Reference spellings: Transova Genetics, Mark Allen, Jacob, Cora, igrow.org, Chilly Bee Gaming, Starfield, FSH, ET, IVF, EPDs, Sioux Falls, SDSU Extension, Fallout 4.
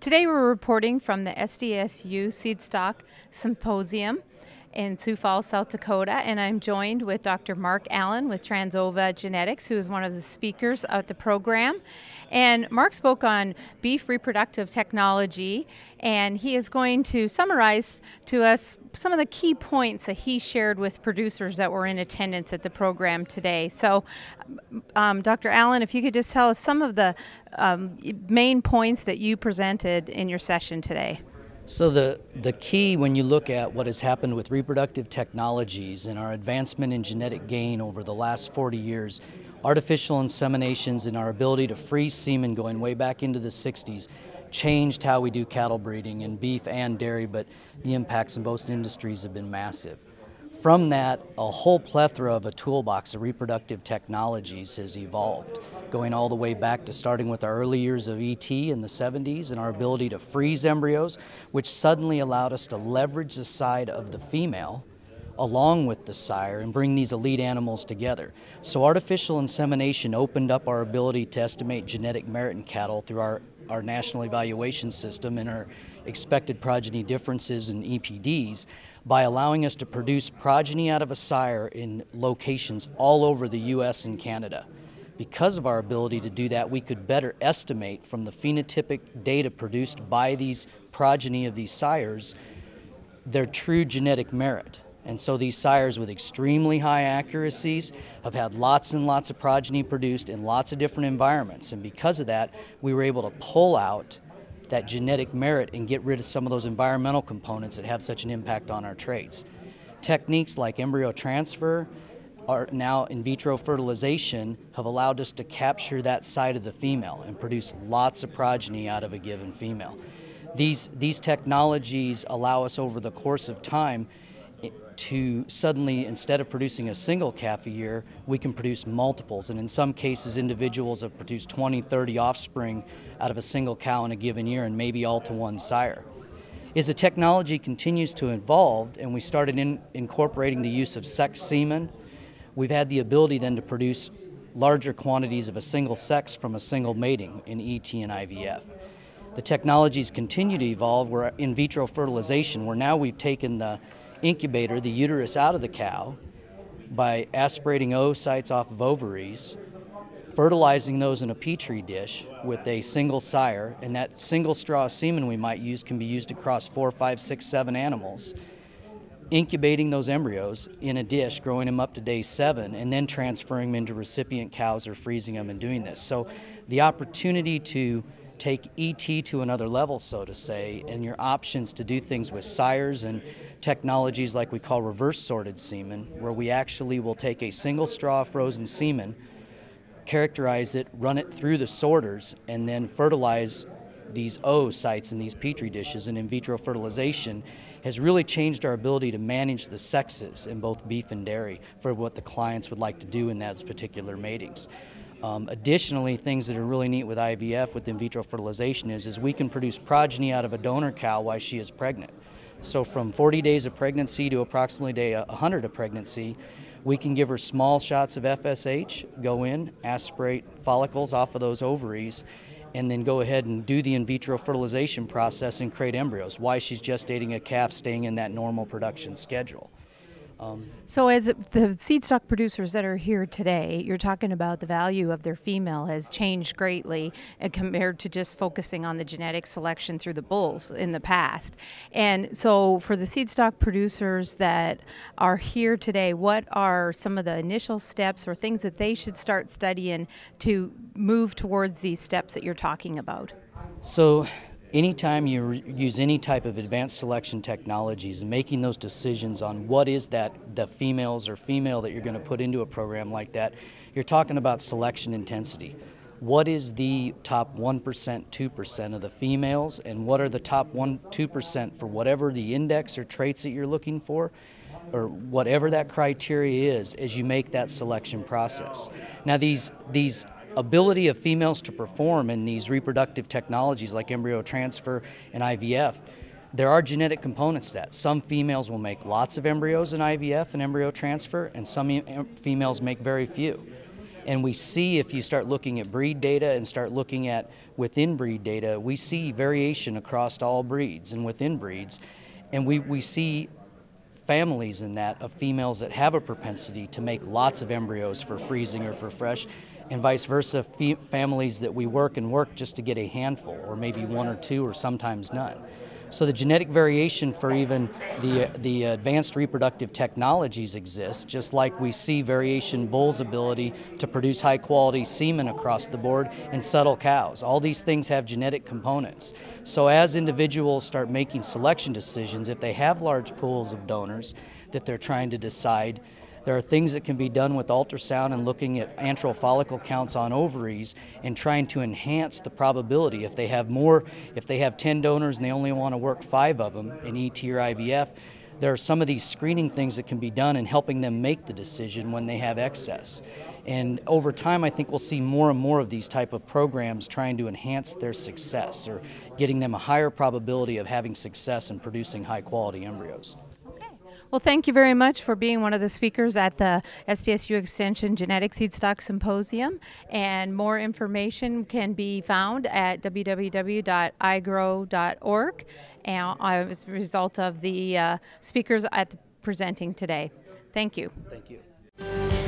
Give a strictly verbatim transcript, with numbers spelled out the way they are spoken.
Today we're reporting from the S D S U Seedstock Symposium in Sioux Falls, South Dakota, and I'm joined with Doctor Mark Allen with Transova Genetics, who is one of the speakers at the program. And Mark spoke on beef reproductive technology, and he is going to summarize to us some of the key points that he shared with producers that were in attendance at the program today. So um, Doctor Allen, if you could just tell us some of the um, main points that you presented in your session today. So the, the key when you look at what has happened with reproductive technologies and our advancement in genetic gain over the last forty years, artificial inseminations and our ability to freeze semen going way back into the sixties, changed how we do cattle breeding in beef and dairy, but the impacts in both industries have been massive. From that, a whole plethora of a toolbox of reproductive technologies has evolved, going all the way back to starting with our early years of E T in the seventies and our ability to freeze embryos, which suddenly allowed us to leverage the side of the female along with the sire and bring these elite animals together. So artificial insemination opened up our ability to estimate genetic merit in cattle through our our national evaluation system and our expected progeny differences in E P Ds by allowing us to produce progeny out of a sire in locations all over the U S and Canada. Because of our ability to do that, we could better estimate from the phenotypic data produced by these progeny of these sires their true genetic merit. And so these sires with extremely high accuracies have had lots and lots of progeny produced in lots of different environments. And because of that, we were able to pull out that genetic merit and get rid of some of those environmental components that have such an impact on our traits. Techniques like embryo transfer or now in vitro fertilization have allowed us to capture that side of the female and produce lots of progeny out of a given female. These, these technologies allow us over the course of time to suddenly, instead of producing a single calf a year, we can produce multiples. And in some cases, individuals have produced twenty, thirty offspring out of a single cow in a given year, and maybe all to one sire. As the technology continues to evolve, and we started in incorporating the use of sex semen, we've had the ability then to produce larger quantities of a single sex from a single mating in E T and I V F. The technologies continue to evolve. We're in vitro fertilization, where now we've taken the incubator, the uterus, out of the cow by aspirating oocytes off of ovaries, fertilizing those in a petri dish with a single sire, and that single straw of semen we might use can be used across four, five, six, seven animals, incubating those embryos in a dish, growing them up to day seven, and then transferring them into recipient cows or freezing them and doing this. So the opportunity to take E T to another level, so to say, and your options to do things with sires and technologies like we call reverse sorted semen, where we actually will take a single straw of frozen semen, characterize it, run it through the sorters, and then fertilize these oocytes in these petri dishes. And in vitro fertilization has really changed our ability to manage the sexes in both beef and dairy for what the clients would like to do in those particular matings. Um, additionally, things that are really neat with I V F, with in vitro fertilization, is, is we can produce progeny out of a donor cow while she is pregnant. So from forty days of pregnancy to approximately day one hundred of pregnancy, we can give her small shots of F S H, go in, aspirate follicles off of those ovaries, and then go ahead and do the in vitro fertilization process and create embryos while she's gestating a calf, staying in that normal production schedule. Um, so as the seed stock producers that are here today, you're talking about the value of their female has changed greatly compared to just focusing on the genetic selection through the bulls in the past. And so for the seed stock producers that are here today, what are some of the initial steps or things that they should start studying to move towards these steps that you're talking about? So anytime you use any type of advanced selection technologies and making those decisions on what is that the females or female that you're going to put into a program like that, you're talking about selection intensity. What is the top one percent, two percent of the females, and what are the top one, two percent for whatever the index or traits that you're looking for, or whatever that criteria is as you make that selection process. Now these, these ability of females to perform in these reproductive technologies like embryo transfer and I V F, there are genetic components to that. Some females will make lots of embryos in I V F and embryo transfer, and some females make very few. And we see, if you start looking at breed data and start looking at within breed data, we see variation across all breeds and within breeds. And we, we see families in that of females that have a propensity to make lots of embryos for freezing or for fresh, and vice versa, fe families that we work and work just to get a handful or maybe one or two or sometimes none. So the genetic variation for even the, the advanced reproductive technologies exists, just like we see variation in bulls' ability to produce high-quality semen across the board and subtle cows. All these things have genetic components. So as individuals start making selection decisions, if they have large pools of donors that they're trying to decide, there are things that can be done with ultrasound and looking at antral follicle counts on ovaries and trying to enhance the probability. If they have more, if they have ten donors and they only want to work five of them in E T or I V F, there are some of these screening things that can be done in helping them make the decision when they have excess. And over time, I think we'll see more and more of these type of programs trying to enhance their success or getting them a higher probability of having success in producing high-quality embryos. Well, thank you very much for being one of the speakers at the S D S U Extension Genetic Seed Stock Symposium. And more information can be found at w w w dot i grow dot org as a result of the uh, speakers at the presenting today. Thank you. Thank you.